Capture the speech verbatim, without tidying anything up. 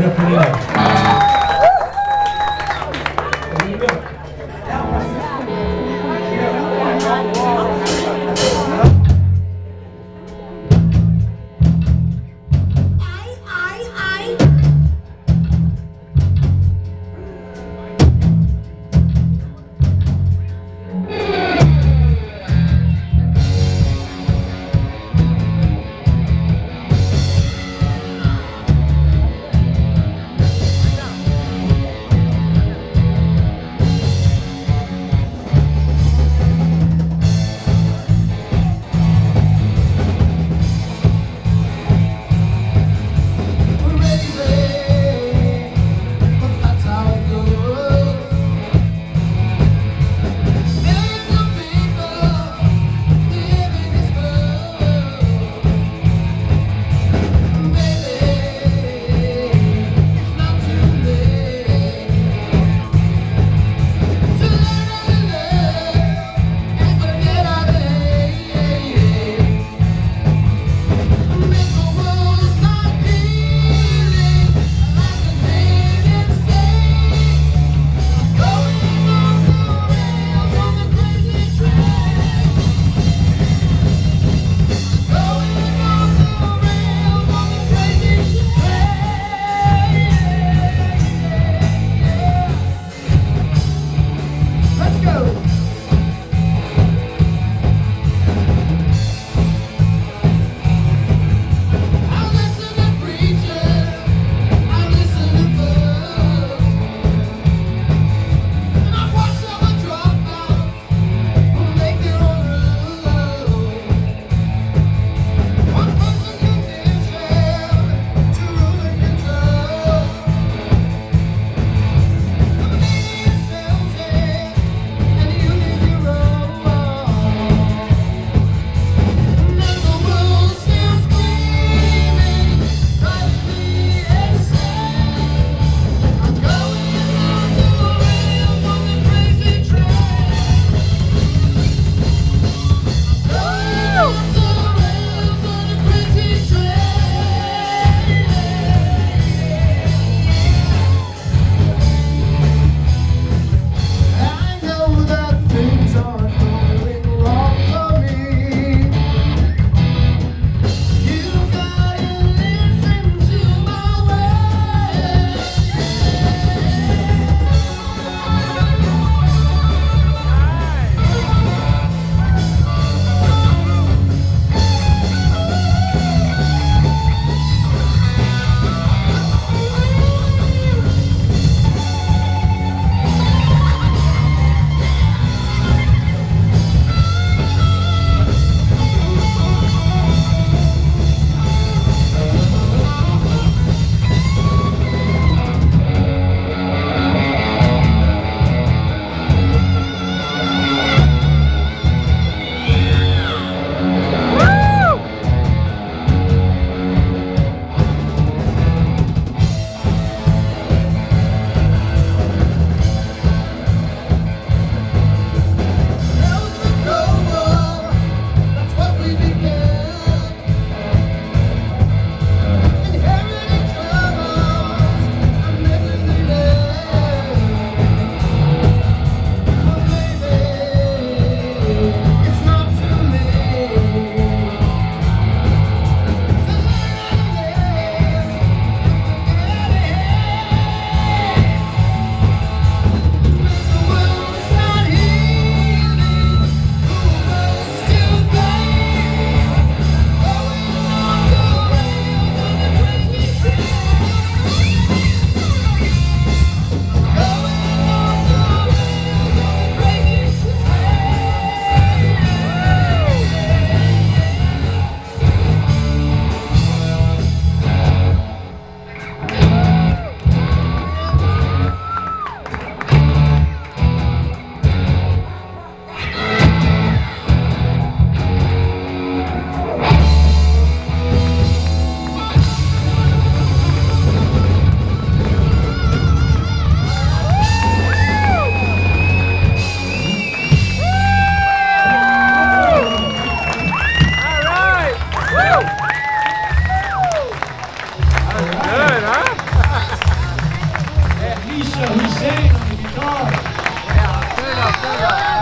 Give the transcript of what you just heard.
give it up for Neil. There you go. Hussein on the guitar. Yeah, turn it up, turn it up.